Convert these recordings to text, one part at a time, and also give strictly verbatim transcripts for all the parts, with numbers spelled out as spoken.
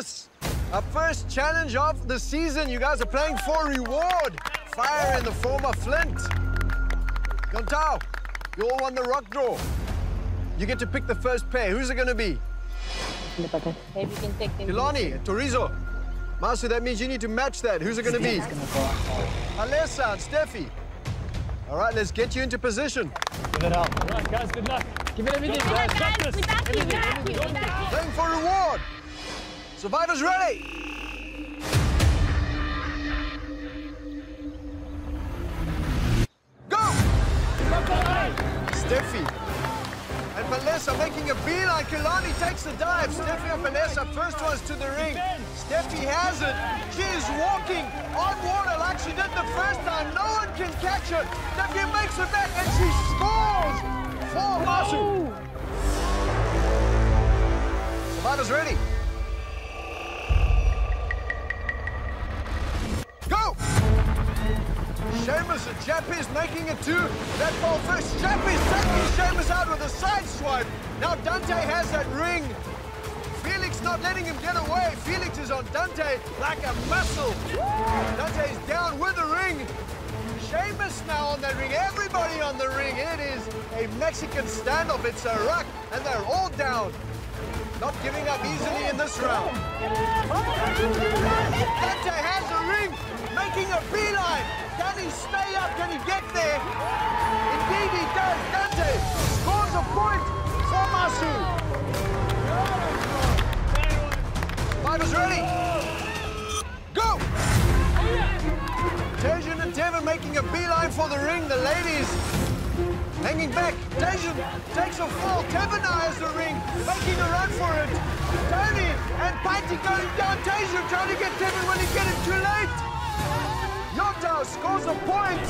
Yes! Our first challenge of the season. You guys are playing for reward. Fire in the form of Flint. Gontao, you all won the rock draw. You get to pick the first pair. Who's it going to be? Maybe you can take them. Ilani, Torizo. Masu, that means you need to match that. Who's it going to be? Alessa and Steffi. All right, let's get you into position. Give it up. All right, guys, good luck. Give it everything, guys. Guys, we got you, guys. We got you. Playing for reward. Survivors ready. Go! Steffi and Vanessa making a beeline. Kilani takes the dive. Steffi and Vanessa first ones to the ring. Steffi has it. She is walking on water like she did the first time. No one can catch her. Steffi makes a bet and she scores for Masu. Survivors ready. Go! Sheamus and Chappies making it two. That ball first. Chappies taking Sheamus out with a side swipe. Now Dante has that ring. Felix not letting him get away. Felix is on Dante like a muscle. Dante's down with the ring. Sheamus now on that ring. Everybody on the ring. It is a Mexican standoff. It's a ruck, and they're all down. Not giving up easily in this round. Dante has a ring, making a beeline. Can he stay up? Can he get there? Indeed he does. Dante scores a point for Masu. Five is ready. Go! Tejan and Tevin making a beeline for the ring. The ladies hanging back. Tejan takes a fall. Kevin has the ring, making a run for it. Tony and Pinty going down. Tejan trying to get Kevin when he gets it too late. Yota scores a point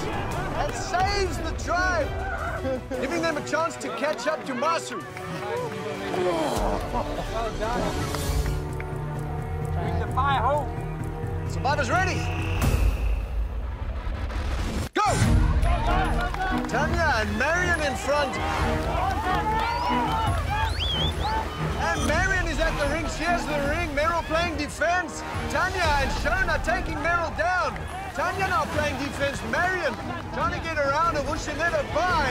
and saves the drive, giving them a chance to catch up to Masu. Well done. Bring the fire home. Sabata's ready. Go! Tanya and Marion in front. And Marion is at the ring. She has the ring. Meryl playing defense. Tanya and Shona taking Meryl down. Tanya now playing defense. Marion trying to get around her. Will she let her by?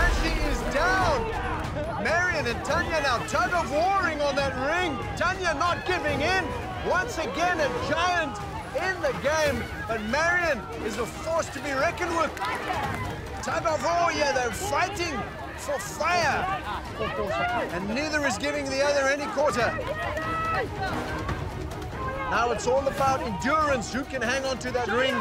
And she is down. Marion and Tanya now tug of warring on that ring. Tanya not giving in. Once again, a giant in the game, but Marion is a force to be reckoned with. Tug of war, yeah, they're fighting for fire. And neither is giving the other any quarter. Now it's all about endurance. Who can hang on to that ring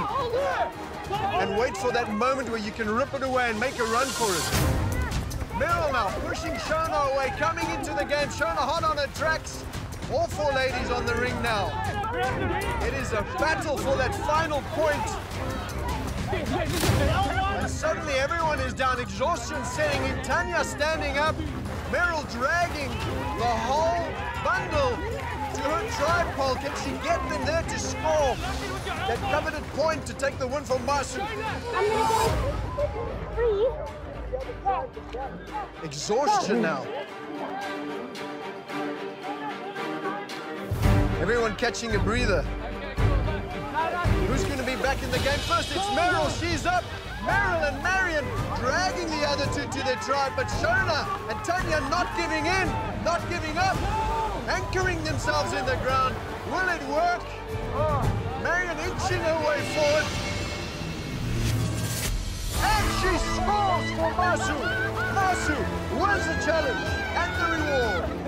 and wait for that moment where you can rip it away and make a run for it. Meryl now pushing Shona away, coming into the game. Shona hot on her tracks. All four ladies on the ring now. It is a battle for that final point. And suddenly everyone is down. Exhaustion setting in. Tanya standing up. Meryl dragging the whole bundle to her tripod. Can she get them there to score that coveted point to take the win from Masu? I'm gonna go free. Exhaustion now. Everyone catching a breather. Who's going to be back in the game first? It's Meryl. She's up. Meryl and Marion dragging the other two to their tribe, but Shona and Tanya not giving in, not giving up, anchoring themselves in the ground. Will it work? Marion inching her way forward. And she scores for Masu. Masu wins the challenge and the reward.